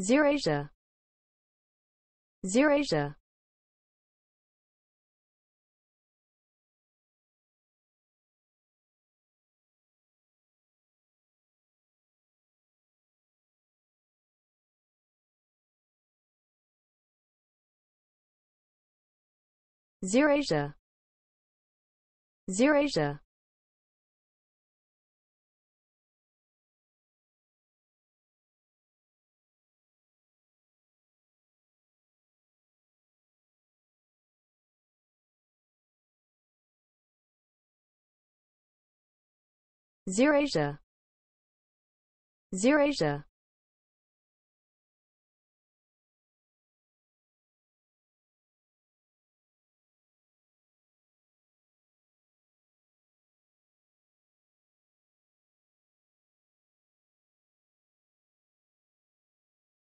Xerasia, Xerasia. Xerasia, Xerasia. Xerasia, Xerasia.